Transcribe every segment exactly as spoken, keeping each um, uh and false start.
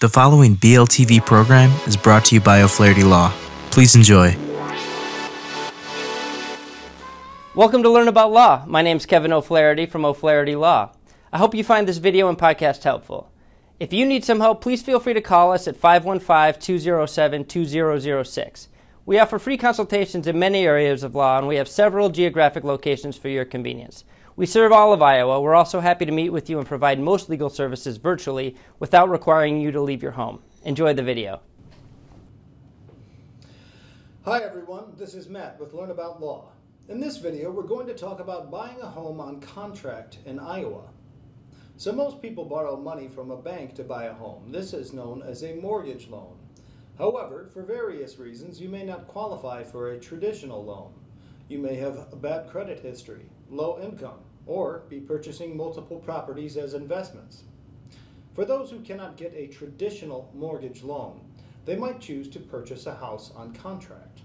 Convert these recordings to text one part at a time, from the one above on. The following B L T V program is brought to you by O'Flaherty Law. Please enjoy. Welcome to Learn About Law. My name is Kevin O'Flaherty from O'Flaherty Law. I hope you find this video and podcast helpful. If you need some help, please feel free to call us at five one five, two zero seven, two zero zero six. We offer free consultations in many areas of law, and we have several geographic locations for your convenience. We serve all of Iowa. We're also happy to meet with you and provide most legal services virtually without requiring you to leave your home. Enjoy the video. Hi everyone, this is Matt with Learn About Law. In this video, we're going to talk about buying a home on contract in Iowa. So most people borrow money from a bank to buy a home. This is known as a mortgage loan. However, for various reasons, you may not qualify for a traditional loan. You may have a bad credit history, low income, or be purchasing multiple properties as investments. For those who cannot get a traditional mortgage loan, they might choose to purchase a house on contract.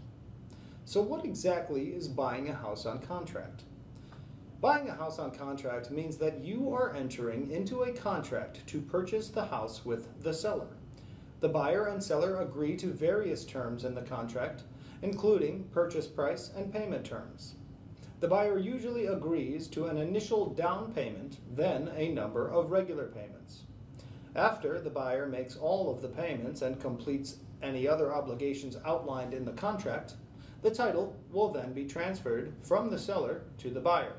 So what exactly is buying a house on contract? Buying a house on contract means that you are entering into a contract to purchase the house with the seller. The buyer and seller agree to various terms in the contract, including purchase price and payment terms. The buyer usually agrees to an initial down payment, then a number of regular payments. After the buyer makes all of the payments and completes any other obligations outlined in the contract, the title will then be transferred from the seller to the buyer.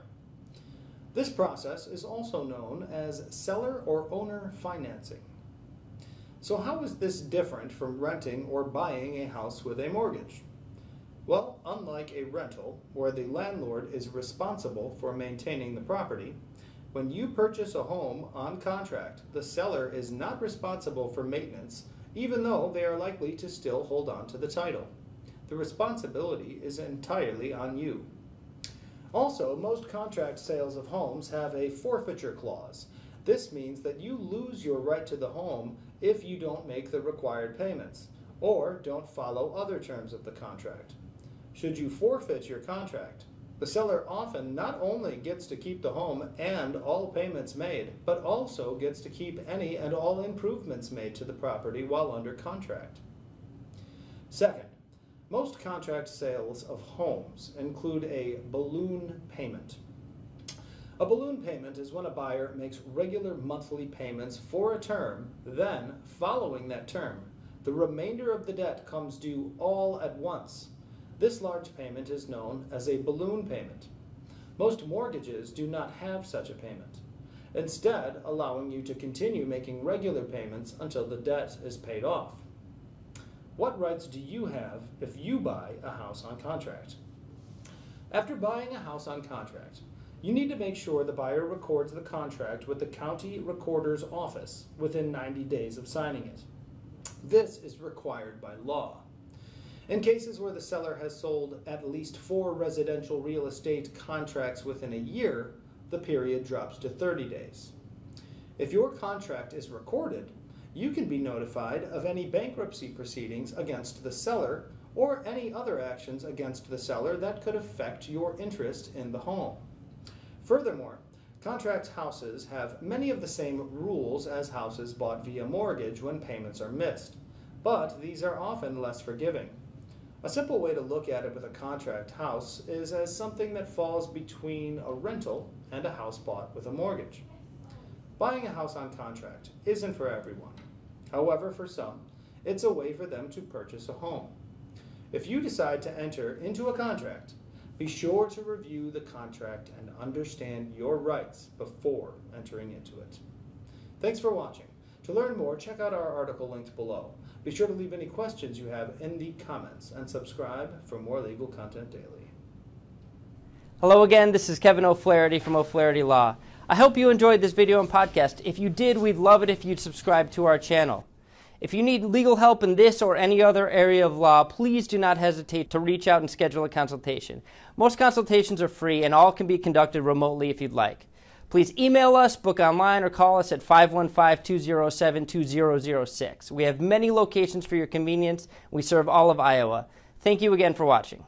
This process is also known as seller or owner financing. So how is this different from renting or buying a house with a mortgage? Well, unlike a rental, where the landlord is responsible for maintaining the property, when you purchase a home on contract, the seller is not responsible for maintenance, even though they are likely to still hold on to the title. The responsibility is entirely on you. Also, most contract sales of homes have a forfeiture clause. This means that you lose your right to the home if you don't make the required payments or don't follow other terms of the contract. Should you forfeit your contract, the seller often not only gets to keep the home and all payments made, but also gets to keep any and all improvements made to the property while under contract. Second, most contract sales of homes include a balloon payment. A balloon payment is when a buyer makes regular monthly payments for a term, then, following that term, the remainder of the debt comes due all at once. This large payment is known as a balloon payment. Most mortgages do not have such a payment, instead allowing you to continue making regular payments until the debt is paid off. What rights do you have if you buy a house on contract? After buying a house on contract, you need to make sure the buyer records the contract with the county recorder's office within ninety days of signing it. This is required by law. In cases where the seller has sold at least four residential real estate contracts within a year, the period drops to thirty days. If your contract is recorded, you can be notified of any bankruptcy proceedings against the seller or any other actions against the seller that could affect your interest in the home. Furthermore, contract houses have many of the same rules as houses bought via mortgage when payments are missed, but these are often less forgiving. A simple way to look at it with a contract house is as something that falls between a rental and a house bought with a mortgage. Buying a house on contract isn't for everyone. However, for some, it's a way for them to purchase a home. If you decide to enter into a contract, be sure to review the contract and understand your rights before entering into it. Thanks for watching. To learn more, check out our article linked below. Be sure to leave any questions you have in the comments and subscribe for more legal content daily. Hello again, this is Kevin O'Flaherty from O'Flaherty Law. I hope you enjoyed this video and podcast. If you did, we'd love it if you'd subscribe to our channel. If you need legal help in this or any other area of law, please do not hesitate to reach out and schedule a consultation. Most consultations are free and all can be conducted remotely if you'd like. Please email us, book online, or call us at five one five, two zero seven, two zero zero six. We have many locations for your convenience. We serve all of Iowa. Thank you again for watching.